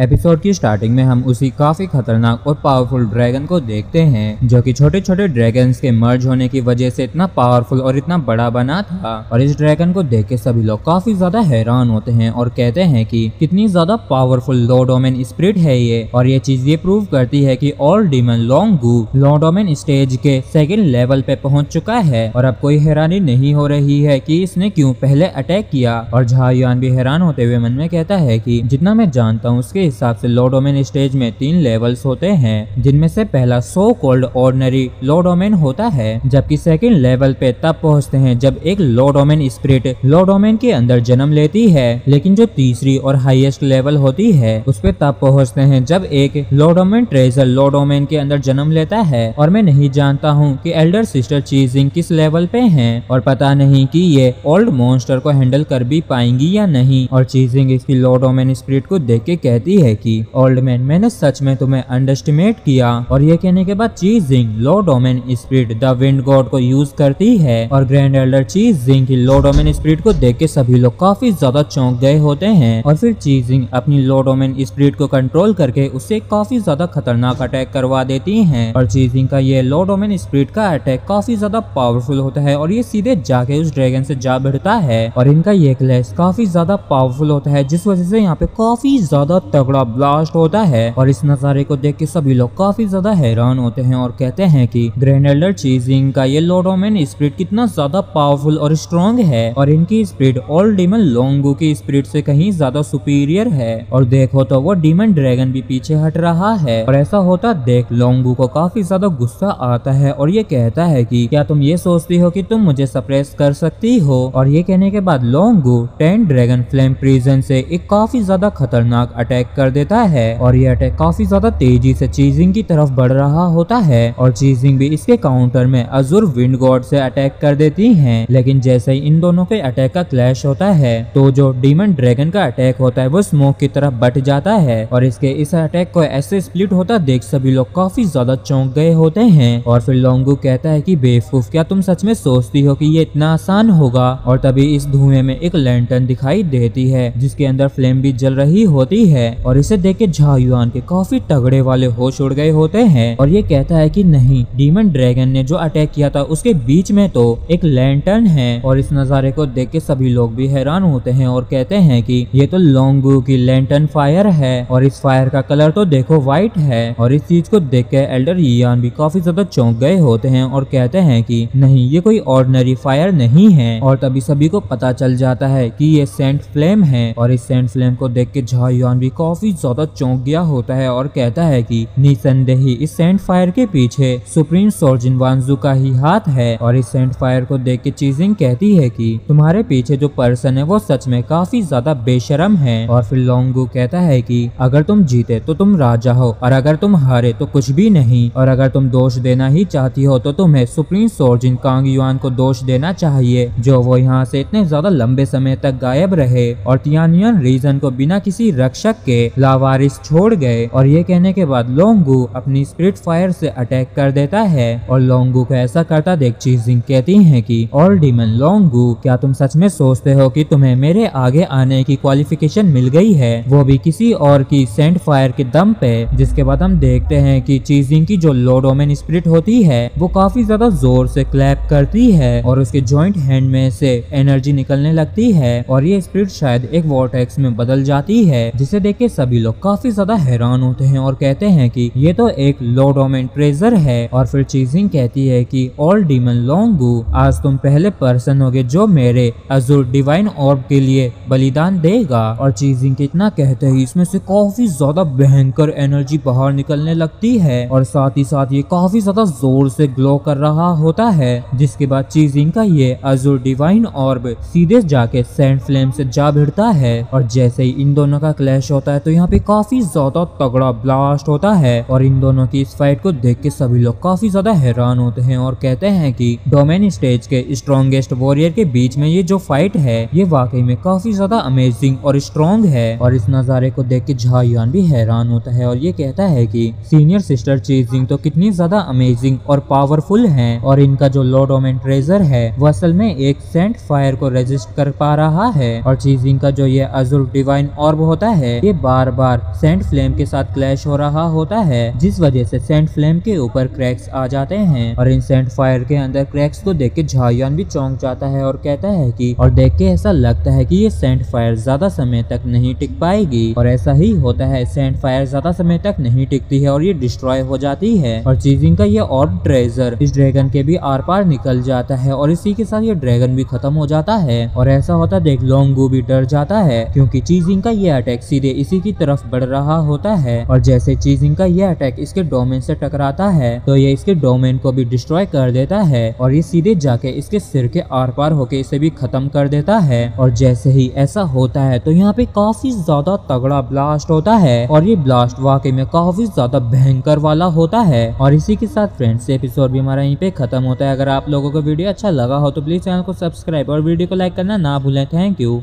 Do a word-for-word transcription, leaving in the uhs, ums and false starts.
Episode की starting में हम उसी काफी खतरनाक और पावरफुल ड्रैगन को देखते हैं जो कि छोटे छोटे ड्रैगन्स के मर्ज होने की वजह से इतना पावरफुल और इतना बड़ा बना था। और इस ड्रैगन को देख के सभी लोग काफी ज्यादा हैरान होते हैं और कहते हैं कि कितनी ज्यादा powerful lord of men spirit है ये। और ये चीज ये प्रूव करती है कि all demon Long Gu lord of men stage के सेकेंड लेवल पे पहुंच चुका है और अब कोई हैरानी नहीं हो रही है कि इसने क्यों पहले अटैक किया। और झाओ युआन भी हैरान होते हुए मन में कहता है कि जितना मैं जानता हूँ उसके हिसाब से लॉर्ड ऑफ मेन स्टेज में तीन लेवल्स होते हैं जिनमें से पहला so called ordinary lord of men होता है, जबकि सेकंड लेवल पे तब पहुंचते हैं जब एक lord of men spirit lord of men के अंदर जन्म लेती है, लेकिन जो तीसरी और हाईएस्ट लेवल होती है उस पे तब पहुंचते हैं जब एक lord of men treasure lord of men के अंदर जन्म लेता है। और मैं नहीं जानता हूँ कि एल्डर सिस्टर चीजिंग किस लेवल पे है और पता नहीं कि ये ओल्ड मॉन्स्टर को हैंडल कर भी पाएंगी या नहीं। और चीजिंग इसकी लॉर्ड ऑफ मेन स्पिरिट को देख के कहती है कि ओल्ड मैन मैंने सच में तुम्हें अंडरएस्टिमेट किया। और ये कहने के बाद chasing lord of men spirit the wind god को यूज करती है और ग्रैंड एल्डर चीजिंग की लॉर्ड ऑफ मेन स्पिरिट को देख के सभी लोग काफी ज्यादा चौंक गए होते हैं। और फिर चीजिंग अपनी लॉर्ड ऑफ मेन स्पिरिट को कंट्रोल करके उससे काफी ज्यादा खतरनाक अटैक करवा देती है। और चीजिंग का ये लॉर्ड ऑफ मेन स्पिरिट का अटैक काफी ज्यादा पावरफुल होता है और ये सीधे जाके उस ड्रैगन से जा भिड़ता है और इनका ये क्लैश काफी ज्यादा पावरफुल होता है जिस वजह से यहाँ पे काफी ज्यादा तगड़ा ब्लास्ट होता है। और इस नजारे को देख के सभी लोग काफी ज्यादा हैरान होते हैं और कहते हैं कि ग्रैंड एल्डर चीजिंग का ये लॉर्ड ऑफ मेन स्पिरिट कितना ज्यादा पावरफुल और स्ट्रॉन्ग है और इनकी spirit all demon Long Gu की स्पिरिट से कहीं ज्यादा सुपीरियर है। और देखो तो वो डीमन ड्रैगन भी पीछे हट रहा है और ऐसा होता देख लॉन्ग गू को काफी ज्यादा गुस्सा आता है और ये कहता है कि क्या तुम ये सोचती हो कि तुम मुझे सप्रेस कर सकती हो। और ये कहने के बाद Long Gu ten dragon flame prison से एक काफी ज्यादा खतरनाक अटैक कर देता है और ये अटैक काफी ज्यादा तेजी से चीजिंग की तरफ बढ़ रहा होता है। और चीजिंग भी इसके काउंटर में अजूर विंडगॉर्ड से अटैक कर देती हैं, लेकिन जैसे ही इन दोनों के अटैक का क्लैश होता है तो जो डीमन ड्रैगन का अटैक होता है वो स्मोक की तरफ बट जाता है और इसके इस अटैक को ऐसे स्प्लिट होता देख सभी लोग काफी ज्यादा चौंक गए होते हैं। और फिर लॉन्ग गू कहता है कि बेवकूफ, क्या तुम सच में सोचती हो कि ये इतना आसान होगा। और तभी इस धुएं में एक लैंटर्न दिखाई देती है जिसके अंदर फ्लेम भी जल रही होती है और इसे देख के झाओ युआन के काफी तगड़े वाले होश उड़ गए होते हैं। और ये कहता है कि नहीं, डीमन ड्रैगन ने जो अटैक किया था उसके बीच में तो एक लैंटर्न है। और इस नजारे को देख के सभी लोग भी हैरान होते हैं और कहते हैं कि ये तो लॉन्ग गू की लैंटर्न फायर है और इस फायर का कलर तो देखो व्हाइट है। और इस चीज को देख के एल्डर यियान भी काफी ज्यादा चौंक गए होते हैं और कहते हैं कि नहीं, ये कोई ऑर्डिनरी फायर नहीं है। और तभी सभी को पता चल जाता है कि ये सेंट फ्लेम है और इस सेंट फ्लेम को देख के झाओ युआन भी काफी ज्यादा चौंक गया होता है और कहता है कि निसंदेही इस सेंट फायर के पीछे सुप्रीम सोर्जन वांजू का ही हाथ है। और इस सेंट फायर को देख के चीजिंग कहती है कि तुम्हारे पीछे जो पर्सन है वो सच में काफी ज्यादा बेशरम है। और फिर लॉन्ग गू कहता है कि अगर तुम जीते तो तुम राजा हो और अगर तुम हारे तो कुछ भी नहीं, और अगर तुम दोष देना ही चाहती हो तो तुम्हें सुप्रीम सोर्जन कांग युआन को दोष देना चाहिए जो वो यहाँ से इतने ज्यादा लंबे समय तक गायब रहे और तियानियन रीजन को बिना किसी रक्षक के लावारिस छोड़ गए। और ये कहने के बाद लॉन्ग गू अपनी स्पिरिट फायर से अटैक कर देता है और लॉन्ग गू को ऐसा करता देख चीजिंग कहती है कि ऑल डीमन लॉन्ग गू, क्या तुम सच में सोचते हो कि तुम्हें मेरे आगे आने की क्वालिफिकेशन मिल गई है, वो भी किसी और की सेंट फायर के दम पे। जिसके बाद हम देखते हैं कि चीजिंग की जो लॉर्ड ऑफ मेन स्पिरिट होती है वो काफी ज्यादा जोर से क्लैप करती है और उसके ज्वाइंट हैंड में से एनर्जी निकलने लगती है और ये स्पिरिट शायद एक वॉर्टेक्स में बदल जाती है जिसे देख के सभी लोग काफी ज्यादा हैरान होते हैं और कहते हैं कि ये तो एक लॉर्ड ऑफ मेन ट्रेजर है। और फिर चीजिंग कहती है कि ऑल डीमन लॉन्ग गू, आज तुम पहले पर्सन होगे जो मेरे अजूर डिवाइन ऑर्ब के लिए बलिदान देगा। और चीजिंग के इतना कहते ही इसमें से काफी ज्यादा भयंकर एनर्जी बाहर निकलने लगती है और साथ ही साथ ये काफी ज्यादा जोर से ग्लो कर रहा होता है। जिसके बाद चीजिंग का ये अजूर डिवाइन ऑर्ब सीधे जाके सेंट फ्लेम से जा भिड़ता है और जैसे ही इन दोनों का क्लैश होता है तो यहाँ पे काफी ज्यादा तगड़ा ब्लास्ट होता है। और इन दोनों की इस फाइट को देख के सभी लोग काफी ज्यादा हैरान होते हैं और कहते हैं कि डोमेन स्टेज के स्ट्रॉन्गेस्ट वॉरियर के बीच में ये जो फाइट है ये वाकई में काफी ज्यादा अमेजिंग और स्ट्रॉन्ग है। और इस नजारे को देख के झाओ युआन भी हैरान होता है और ये कहता है कि सीनियर सिस्टर चीजिंग तो कितनी ज्यादा अमेजिंग और पावरफुल है और इनका जो लॉर्ड ऑफ मेन ट्रेजर है वो असल में एक सेंट फायर को रेजिस्ट कर पा रहा है। और चीजिंग का जो ये अजूर डिवाइन ऑर्ब होता है ये बार बार सेंट फ्लेम के साथ क्लैश हो रहा होता है, जिस वजह से सेंट फ्लेम के ऊपर क्रैक्स आ जाते हैं। और इन सेंट फायर के अंदर क्रैक्स को देख के झाओ युआन भी चौंक जाता है और कहता है कि, और देख के ऐसा लगता है कि ये सेंट फायर ज्यादा समय तक नहीं टिक पाएगी। और ऐसा ही होता है, सेंट फायर ज्यादा समय तक नहीं टिकती है और ये डिस्ट्रॉय हो जाती है। और चीजिंग का ये ऑर्ब ट्रेजर इस ड्रैगन के भी आर पार निकल जाता है और इसी के साथ ये ड्रैगन भी खत्म हो जाता है। और ऐसा होता देख लॉन्ग गू भी डर जाता है, क्योंकि चीजिंग का ये अटैक सीधे इसी की तरफ बढ़ रहा होता है। और जैसे चीजिंग का ये अटैक इसके डोमेन से टकराता है तो ये इसके डोमेन को भी डिस्ट्रॉय कर देता है और ये सीधे जाके इसके सिर के आर पार होके इसे भी खत्म कर देता है। और जैसे ही ऐसा होता है तो यहाँ पे काफी ज्यादा तगड़ा ब्लास्ट होता है और ये ब्लास्ट वाकई में काफी ज्यादा भयंकर वाला होता है। और इसी के साथ फ्रेंड्स एपिसोड भी हमारा यहीं पे खत्म होता है। अगर आप लोगों को वीडियो अच्छा लगा हो तो प्लीज चैनल को सब्सक्राइब और वीडियो को लाइक करना ना भूलें। Thank you.